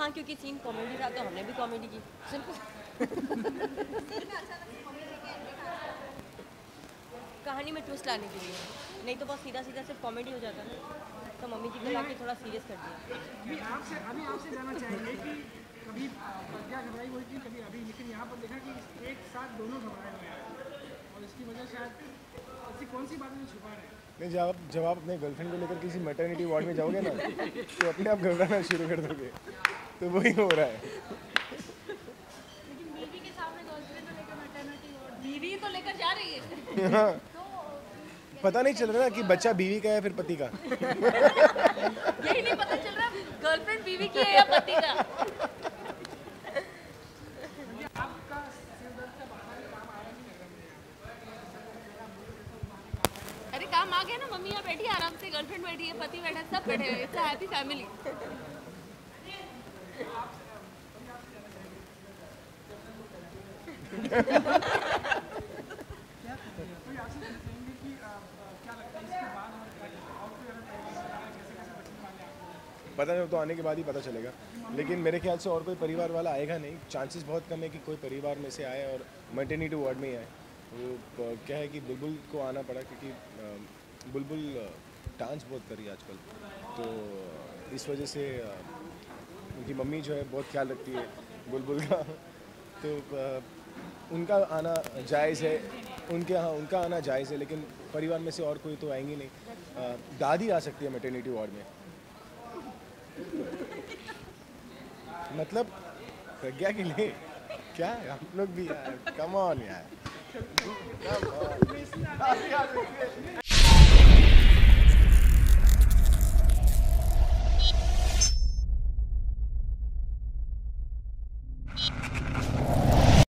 हाँ क्योंकि scene comedy था तो हमने भी कॉमेडी की। कहानी में ट्विस्ट लाने के लिए, नहीं तो बहुत सीधा सीधा सिर्फ कॉमेडी हो जाता ना, तो मम्मी जी को लाके थोड़ा सीरियस कर दिया। अभी आपसे जानना चाहेंगे कि कभी प्रज्ञा घबराई हुई थी, कभी अभी, लेकिन यहाँ पर देखा कि एक साथ दोनों घबराए हुए हैं और इसकी वजह शायद ऐसी कौन सी बातें छुपा रहे हैं? नहीं, जब आप अपने गर्लफ्रेंड को लेकर किसी मैटरनिटी वार्ड में जाओगे ना तो अपने आप घबराना शुरू कर दोगे, तो वही हो रहा है। लेकिन बीवी के सामने गर्लफ्रेंड को लेकर मैटरनिटी वार्ड, बीवी तो लेकर जा रही है। हाँ, पता नहीं चल रहा ना कि बच्चा बीवी का है फिर पति का। यही नहीं पता चल रहा गर्लफ्रेंड बीवी की है या पति का। काम आ गया ना, मम्मी यहाँ बैठी आराम से, गर्लफ्रेंड बैठी है, पति बैठा, सब बैठे हुए, इट्स अ हैप्पी फैमिली। पता नहीं, तो आने के बाद ही पता चलेगा, लेकिन मेरे ख्याल से और कोई परिवार वाला आएगा नहीं, चांसेस बहुत कम है कि कोई परिवार में से आए और मैटरनिटी वार्ड में ही आए। वो क्या है कि बुलबुल को आना पड़ा क्योंकि बुलबुल डांस बहुत कर रही है आजकल, तो इस वजह से उनकी मम्मी जो है बहुत ख्याल रखती है बुलबुल का, तो उनका आना जायज़ है, उनके यहाँ उनका आना जायज़ है, लेकिन परिवार में से और कोई तो आएंगे नहीं। दादी आ सकती है मैटरनिटी वार्ड में, मतलब प्रज्ञा के लिए। क्या हम लोग भी यार, कम ऑन यार।